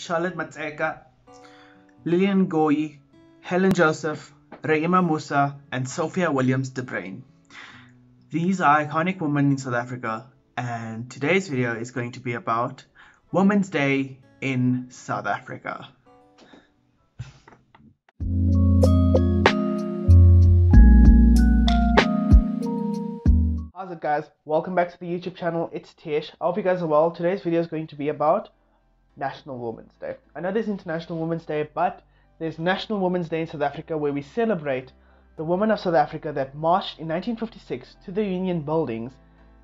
Charlotte Maxeke, Lilian Ngoyi, Helen Joseph, Rahima Moosa, and Sophia Williams-de Bruyn. These are iconic women in South Africa, and today's video is going to be about Women's Day in South Africa. How's it guys? Welcome back to the YouTube channel. It's Tesh. I hope you guys are well. Today's video is going to be about National Women's Day. I know there's International Women's Day, but there's National Women's Day in South Africa, where we celebrate the women of South Africa that marched in 1956 to the Union buildings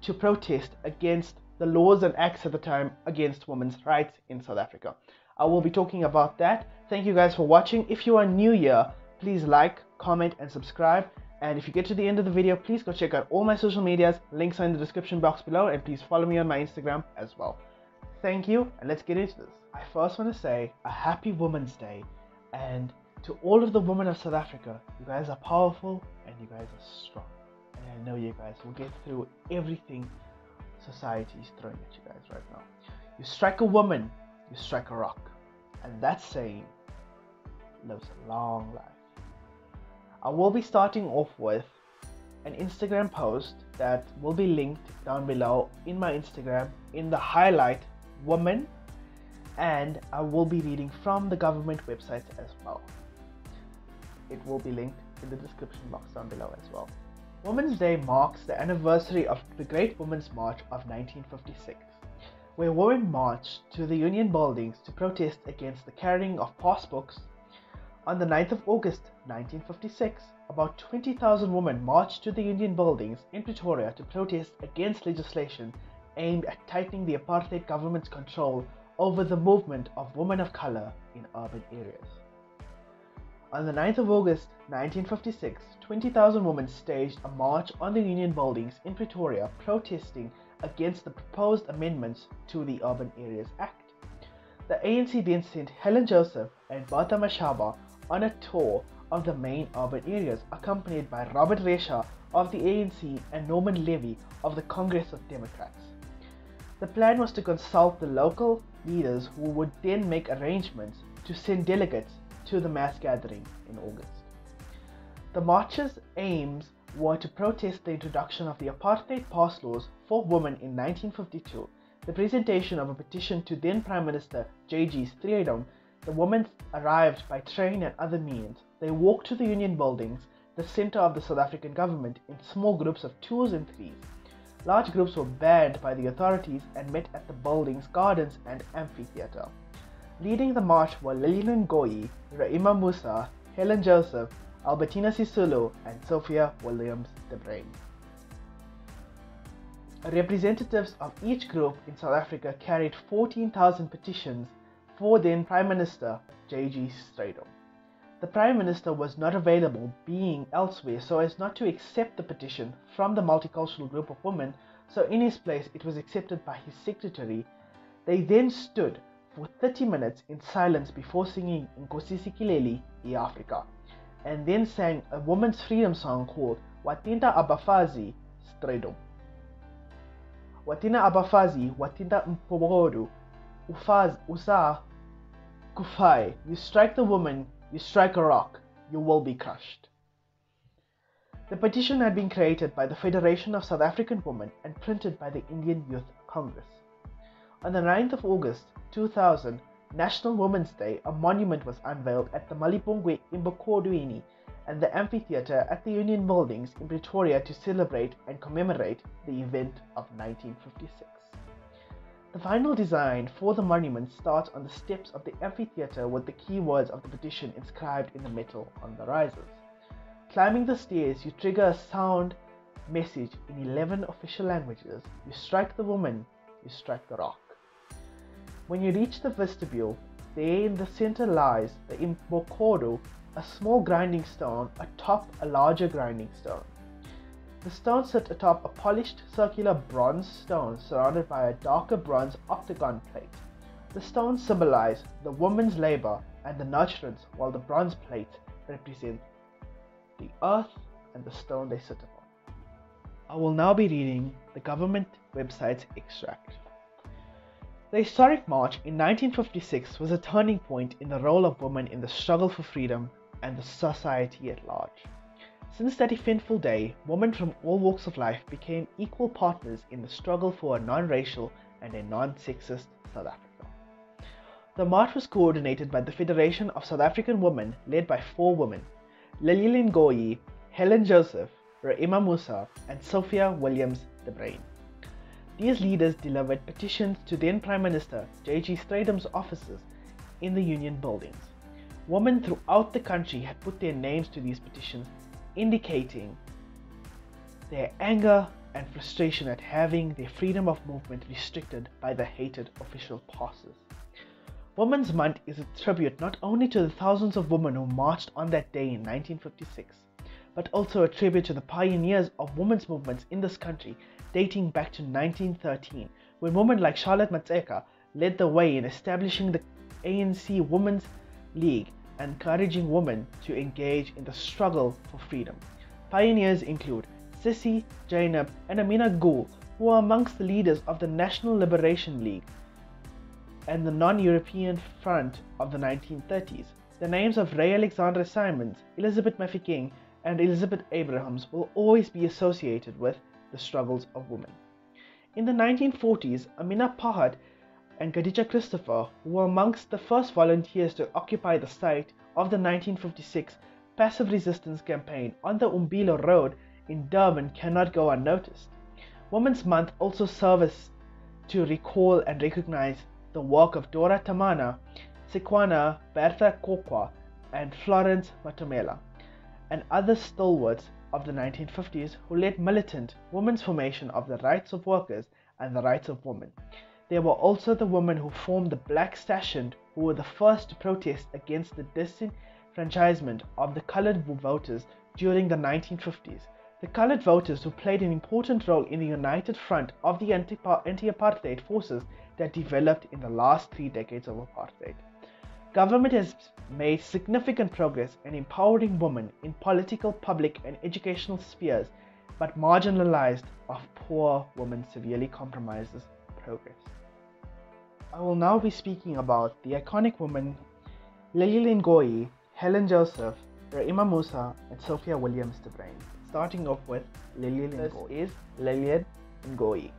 to protest against the laws and acts at the time against women's rights in South Africa. I will be talking about that. Thank you guys for watching. If you are new here, please like, comment, and subscribe. And if you get to the end of the video, please go check out all my social medias. Links are in the description box below, and please follow me on my Instagram as well. Thank you, and let's get into this. I first want to say a happy Women's Day, and to all of the women of South Africa, you guys are powerful and you guys are strong. And I know you guys will get through everything society is throwing at you guys right now. You strike a woman, you strike a rock. And that saying lives a long life. I will be starting off with an Instagram post that will be linked down below in my Instagram in the highlight women, and I will be reading from the government websites as well. It will be linked in the description box down below as well. Women's Day marks the anniversary of the Great Women's March of 1956, where women marched to the Union buildings to protest against the carrying of passbooks. On the 9th of August 1956, about 20,000 women marched to the Union buildings in Pretoria to protest against legislation aimed at tightening the apartheid government's control over the movement of women of color in urban areas. On the 9th of August 1956, 20,000 women staged a march on the Union buildings in Pretoria protesting against the proposed amendments to the Urban Areas Act. The ANC then sent Helen Joseph and Bertha Mashaba on a tour of the main urban areas, accompanied by Robert Resha of the ANC and Norman Levy of the Congress of Democrats. The plan was to consult the local leaders, who would then make arrangements to send delegates to the mass gathering in August. The march's aims were to protest the introduction of the apartheid pass laws for women in 1952, the presentation of a petition to then Prime Minister J.G. Strijdom. The women arrived by train and other means. They walked to the Union buildings, the center of the South African government, in small groups of 2s and 3s. Large groups were banned by the authorities and met at the buildings, gardens and amphitheater. Leading the march were Lilian Ngoyi, Rahima Moosa, Helen Joseph, Albertina Sisulu and Sophia Williams-de Bruyn. Representatives of each group in South Africa carried 14,000 petitions for then Prime Minister J.G. Strijdom. The Prime Minister was not available, being elsewhere, so as not to accept the petition from the multicultural group of women, so in his place it was accepted by his secretary. They then stood for 30 minutes in silence before singing Nkosi Sikelel' iAfrika, and then sang a woman's freedom song called Wathint' Abafazi Strijdom. Wathint' Abafazi, Wathint' Mpobodu, Ufaz, Usa, Kufai. You strike the woman, you strike a rock, you will be crushed. The petition had been created by the Federation of South African Women and printed by the Indian Youth Congress. On the 9th of August 2000, National Women's Day, a monument was unveiled at the Malibongwe Imbokodweni and the amphitheatre at the Union buildings in Pretoria to celebrate and commemorate the event of 1956. The final design for the monument starts on the steps of the amphitheatre with the key words of the petition inscribed in the metal on the risers. Climbing the stairs, you trigger a sound message in 11 official languages. You strike the woman, you strike the rock. When you reach the vestibule, there in the centre lies the Imbokodo, a small grinding stone atop a larger grinding stone. The stone sits atop a polished circular bronze stone surrounded by a darker bronze octagon plate. The stones symbolize the woman's labor and the nurturance, while the bronze plates represent the earth and the stone they sit upon. I will now be reading the government website's extract. The historic march in 1956 was a turning point in the role of women in the struggle for freedom and the society at large. Since that eventful day, women from all walks of life became equal partners in the struggle for a non-racial and a non-sexist South Africa. The march was coordinated by the Federation of South African Women, led by four women: Lilian Ngoyi, Helen Joseph, Rahima Moosa and Sophia Williams-de Bruyn. These leaders delivered petitions to then Prime Minister J.G. Strijdom's offices in the union buildings. Women throughout the country had put their names to these petitions, indicating their anger and frustration at having their freedom of movement restricted by the hated official passes. Women's Month is a tribute not only to the thousands of women who marched on that day in 1956, but also a tribute to the pioneers of women's movements in this country dating back to 1913, when women like Charlotte Maxeke led the way in establishing the ANC Women's League and encouraging women to engage in the struggle for freedom. Pioneers include Sissy, Zainab and Amina Gul, who are amongst the leaders of the National Liberation League and the Non-European Front of the 1930s. The names of Ray Alexandra Simons, Elizabeth Mafeking and Elizabeth Abrahams will always be associated with the struggles of women. In the 1940s, Amina Pahat and Khadija Christopher, who were amongst the first volunteers to occupy the site of the 1956 passive resistance campaign on the Umbilo Road in Durban, cannot go unnoticed. Women's Month also serves to recall and recognize the work of Dora Tamana, Sekwana Bertha Kokwa and Florence Matomela, and other stalwarts of the 1950s who led militant women's formation of the rights of workers and the rights of women. There were also the women who formed the Black Station, who were the first to protest against the disenfranchisement of the coloured voters during the 1950s. The coloured voters who played an important role in the united front of the anti-apartheid forces that developed in the last three decades of apartheid. Government has made significant progress in empowering women in political, public and educational spheres, but marginalized of poor women severely compromises progress. I will now be speaking about the iconic women Lilian Ngoyi, Helen Joseph, Rahima Moosa and Sophia Williams-de Bruyn. Starting off with Lilian Ngoyi. This is Lilian Ngoyi.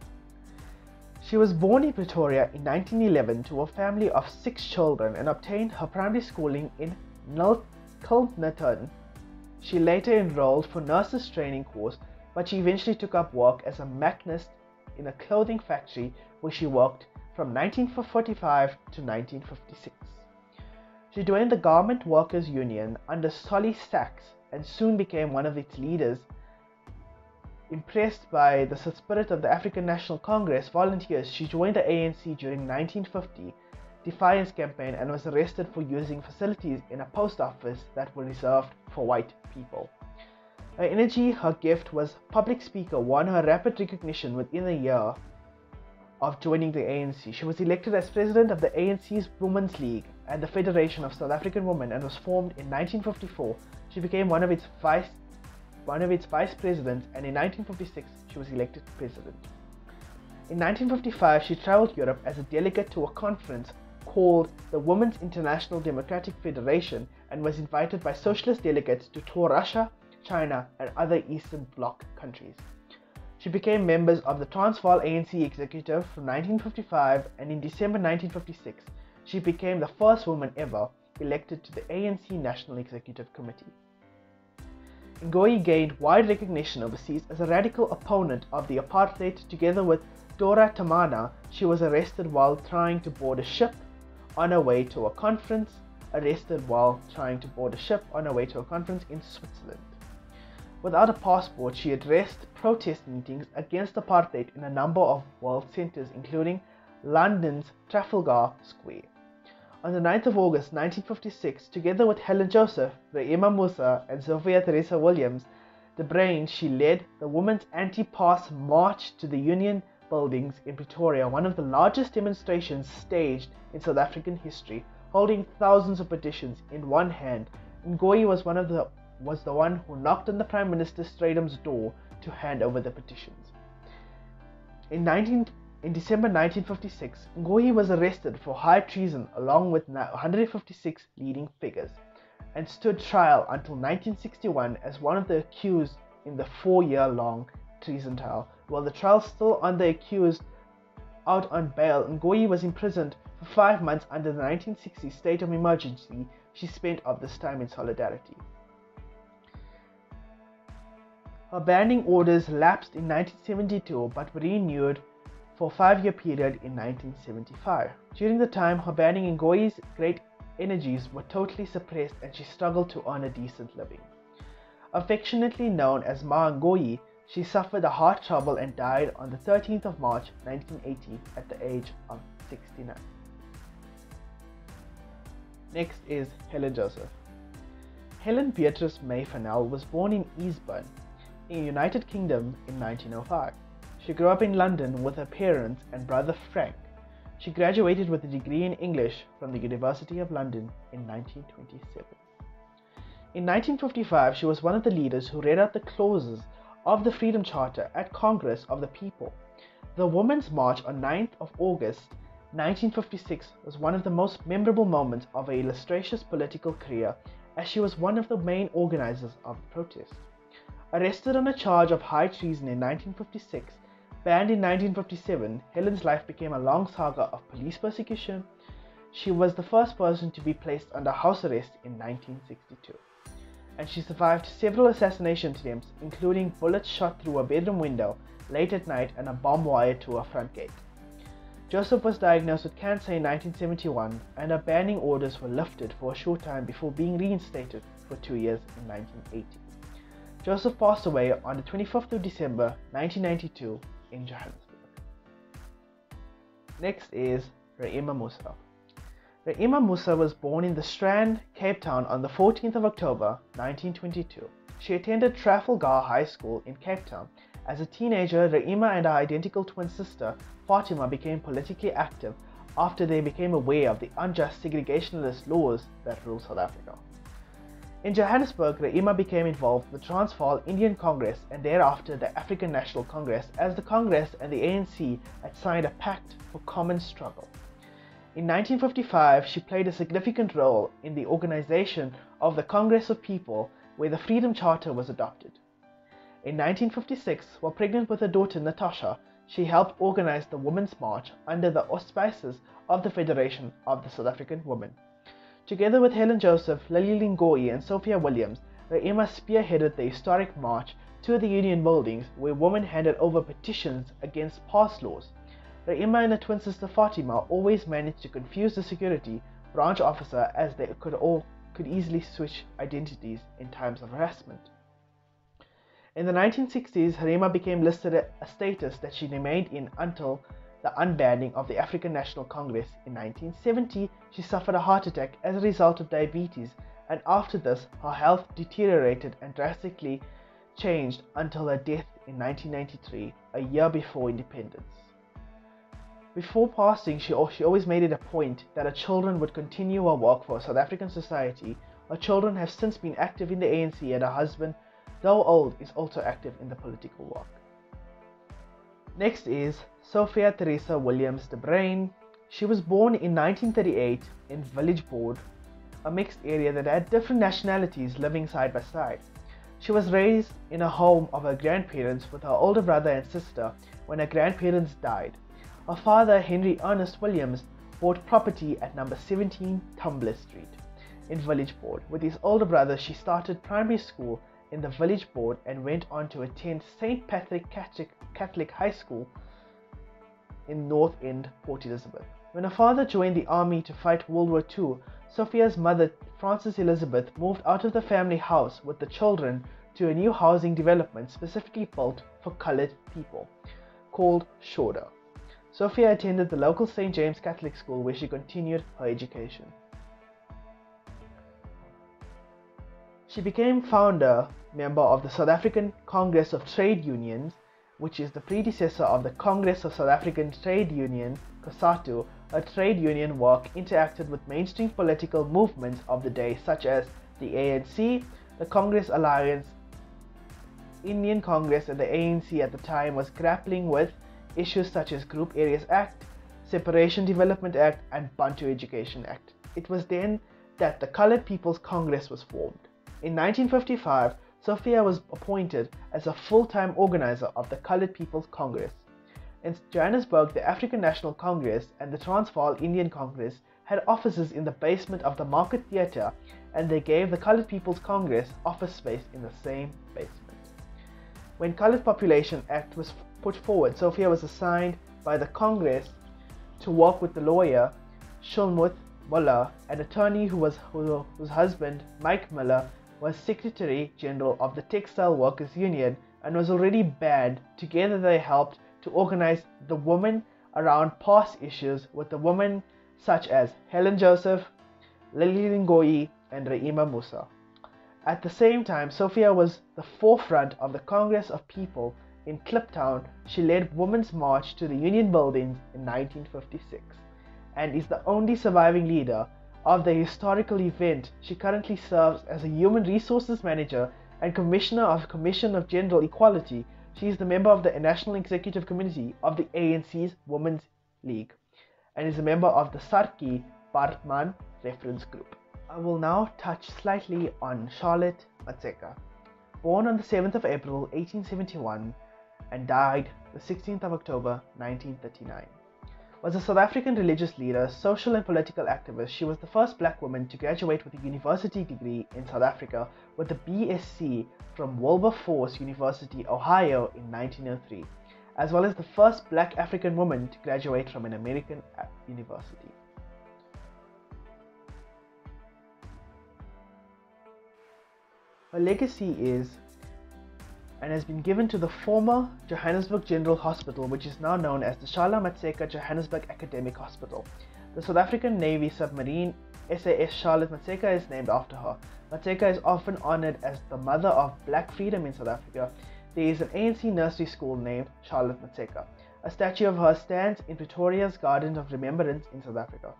She was born in Pretoria in 1911 to a family of 6 children and obtained her primary schooling in Kilnerton. She later enrolled for nurses training course, but she eventually took up work as a machinist in a clothing factory where she worked from 1945 to 1956. She joined the Garment Workers Union under Solly Sachs and soon became one of its leaders. Impressed by the spirit of the African National Congress volunteers, she joined the ANC during 1950 defiance campaign and was arrested for using facilities in a post office that were reserved for white people. Her energy, her gift was public speaker, won her rapid recognition within a year of joining the ANC. She was elected as president of the ANC's Women's League and the Federation of South African Women and was formed in 1954. She became one of its vice presidents, and in 1956 she was elected president. In 1955 she travelled Europe as a delegate to a conference called the Women's International Democratic Federation and was invited by socialist delegates to tour Russia, China and other Eastern Bloc countries. She became members of the Transvaal ANC executive from 1955, and in December 1956 she became the first woman ever elected to the ANC National Executive Committee. Ngoyi gained wide recognition overseas as a radical opponent of the apartheid. Together with Dora Tamana, she was arrested while trying to board a ship on her way to a conference, in Switzerland. Without a passport, she addressed protest meetings against apartheid in a number of world centres, including London's Trafalgar Square. On the 9th of August 1956, together with Helen Joseph, Rahima Moosa and Sophia Theresa Williams-de Bruyn, she led the Women's Anti-Pass March to the Union Buildings in Pretoria, one of the largest demonstrations staged in South African history, holding thousands of petitions in one hand. Ngoyi was the one who knocked on the Prime Minister Strydom's door to hand over the petitions. In 19 In December 1956, Ngoyi was arrested for high treason along with 156 leading figures and stood trial until 1961 as one of the accused in the four-year-long treason trial. While the trial still on the accused out on bail, Ngoyi was imprisoned for 5 months under the 1960 state of emergency. She spent of this time in solidarity. Her banning orders lapsed in 1972 but were renewed for a 5-year period in 1975. During the time, her banning, Ngoyi's great energies were totally suppressed and she struggled to earn a decent living. Affectionately known as Ma Ngoyi, she suffered a heart trouble and died on the 13th of March 1980 at the age of 69. Next is Helen Joseph. Helen Beatrice May Fanel was born in Eastbourne, in the United Kingdom in 1905. She grew up in London with her parents and brother Frank. She graduated with a degree in English from the University of London in 1927. In 1955, she was one of the leaders who read out the clauses of the Freedom Charter at Congress of the People. The Women's March on 9th of August 1956 was one of the most memorable moments of her illustrious political career, as she was one of the main organizers of the protest. Arrested on a charge of high treason in 1956, banned in 1957, Helen's life became a long saga of police persecution. She was the first person to be placed under house arrest in 1962. And she survived several assassination attempts, including bullets shot through her bedroom window late at night and a bomb wired to her front gate. Joseph was diagnosed with cancer in 1971 and her banning orders were lifted for a short time before being reinstated for 2 years in 1980. Joseph passed away on the 25th of December 1992 in Johannesburg. Next is Rahima Moosa. Rahima Moosa was born in the Strand, Cape Town on the 14th of October 1922. She attended Trafalgar High School in Cape Town. As a teenager, Rahima and her identical twin sister Fatima became politically active after they became aware of the unjust segregationist laws that rule South Africa. In Johannesburg, Rahima became involved with the Transvaal Indian Congress and thereafter the African National Congress, as the Congress and the ANC had signed a pact for common struggle. In 1955, she played a significant role in the organization of the Congress of People, where the Freedom Charter was adopted. In 1956, while pregnant with her daughter Natasha, she helped organize the Women's March under the auspices of the Federation of the South African Women. Together with Helen Joseph, Lilian Ngoyi and Sophia Williams, Rahima spearheaded the historic march to the Union Buildings, where women handed over petitions against past laws. Rahima and her twin sister Fatima always managed to confuse the security branch officer, as they could easily switch identities in times of harassment. In the 1960s, Rahima became listed a status that she remained in until the unbanning of the African National Congress in 1970. She suffered a heart attack as a result of diabetes, and after this her health deteriorated and drastically changed until her death in 1993, a year before independence. Before passing, she always made it a point that her children would continue her work for South African society. Her children have since been active in the ANC, and her husband, though old, is also active in the political work. Next is Sophia Theresa Williams-de Bruyn. She was born in 1938 in Village Board, a mixed area that had different nationalities living side by side. She was raised in a home of her grandparents with her older brother and sister when her grandparents died. Her father, Henry Ernest Williams, bought property at number 17 Tumbler Street in Village Board. With his older brother, she started primary school in the Village Board and went on to attend St. Patrick Catholic High School in North End, Port Elizabeth. When her father joined the army to fight World War II, Sophia's mother, Frances Elizabeth, moved out of the family house with the children to a new housing development specifically built for coloured people called Shoreditch. Sophia attended the local St. James Catholic School, where she continued her education. She became founder member of the South African Congress of Trade Unions, which is the predecessor of the Congress of South African Trade Union, COSATU. Her trade union work interacted with mainstream political movements of the day, such as the ANC, the Congress Alliance. Indian Congress and the ANC at the time was grappling with issues such as Group Areas Act, Separation Development Act and Bantu Education Act. It was then that the Coloured People's Congress was formed. In 1955, Sophia was appointed as a full-time organiser of the Coloured People's Congress. In Johannesburg, the African National Congress and the Transvaal Indian Congress had offices in the basement of the Market Theatre, and they gave the Coloured People's Congress office space in the same basement. When Coloured Population Act was put forward, Sophia was assigned by the Congress to work with the lawyer Shulmuth Muller, an attorney whose husband, Mike Muller, was Secretary General of the Textile Workers Union and was already banned. Together they helped to organize the women around past issues with the women such as Helen Joseph, Lilian Ngoyi and Rahima Moosa. At the same time, Sophia was the forefront of the Congress of People in Cliptown. She led Women's March to the Union Buildings in 1956 and is the only surviving leader of the historical event. She currently serves as a Human Resources Manager and Commissioner of the Commission of Gender Equality. She is the member of the National Executive Committee of the ANC's Women's League and is a member of the Sarki Bartman Reference Group. I will now touch slightly on Charlotte Maxeke. Born on the 7th of April 1871 and died the 16th of October 1939. Was a South African religious leader, social and political activist. She was the first black woman to graduate with a university degree in South Africa with a BSc from Wilberforce University, Ohio in 1903, as well as the first black African woman to graduate from an American university. Her legacy is and has been given to the former Johannesburg General Hospital, which is now known as the Charlotte Maxeke Johannesburg Academic Hospital. The South African Navy submarine SAS Charlotte Maxeke is named after her. Maxeke is often honoured as the mother of black freedom in South Africa. There is an ANC nursery school named Charlotte Maxeke. A statue of her stands in Pretoria's Garden of Remembrance in South Africa.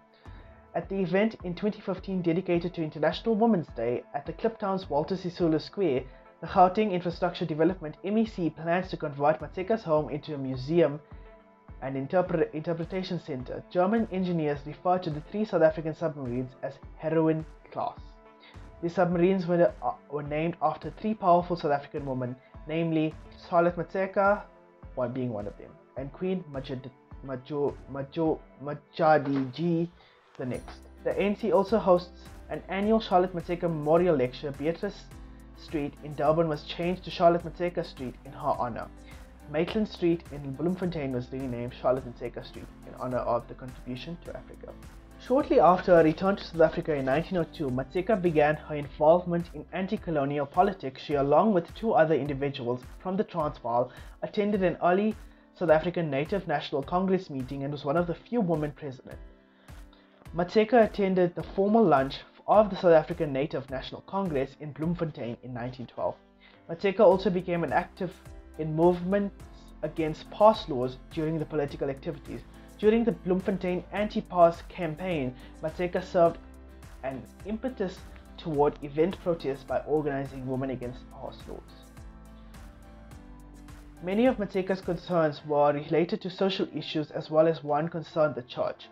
At the event in 2015 dedicated to International Women's Day at the Cliptown's Walter Sisulu Square, the Gauteng Infrastructure Development MEC plans to convert Matseke's home into a museum and interpretation center. German engineers refer to the three South African submarines as heroine class. The submarines were named after three powerful South African women, namely Charlotte Maxeke, one being one of them, and Queen Majadiji, the next. The ANC also hosts an annual Charlotte Maxeke Memorial Lecture. Beatrice Street in Durban was changed to Charlotte Maxeke Street in her honor. Maitland Street in Bloemfontein was renamed Charlotte Maxeke Street in honor of the contribution to Africa. Shortly after her return to South Africa in 1902, Maxeke began her involvement in anti-colonial politics. She, along with two other individuals from the Transvaal, attended an early South African Native National Congress meeting and was one of the few women present. Maxeke attended the formal lunch of the South African Native National Congress in Bloemfontein in 1912. Maxeke also became an active in movements against pass laws during the political activities. During the Bloemfontein anti-pass campaign, Maxeke served an impetus toward event protests by organizing women against pass laws. Many of Matseke's concerns were related to social issues as well as one concerned the church.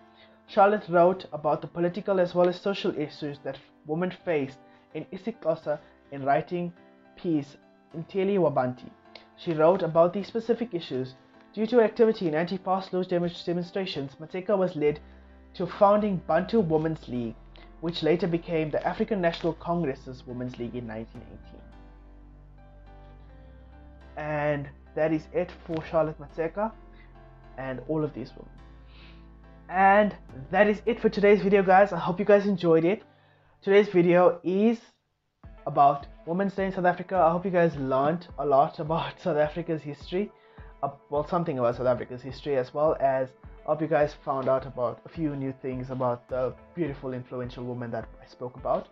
Charlotte wrote about the political as well as social issues that women faced in isiXhosa in writing piece Inteli Wabanti. She wrote about these specific issues. Due to activity in anti-pass laws demonstrations, Maxeke was led to founding Bantu Women's League, which later became the African National Congress's Women's League in 1918. And that is it for Charlotte Maxeke and all of these women. And that is it for today's video, guys. I hope you guys enjoyed it. Today's video is about Women's Day in South Africa. I hope you guys learned a lot about South Africa's history, well, something about South Africa's history, as well as I hope you guys found out about a few new things about the beautiful influential woman that I spoke about.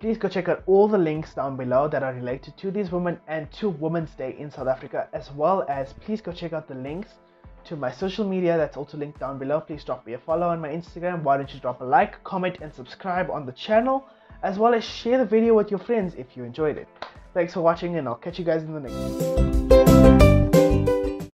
Please go check out all the links down below that are related to these women and to Women's Day in South Africa, as well as please go check out the links to my social media that's also linked down below. Please drop me a follow on my Instagram. Why don't you drop a like, comment and subscribe on the channel, as well as share the video with your friends if you enjoyed it. Thanks for watching and I'll catch you guys in the next one.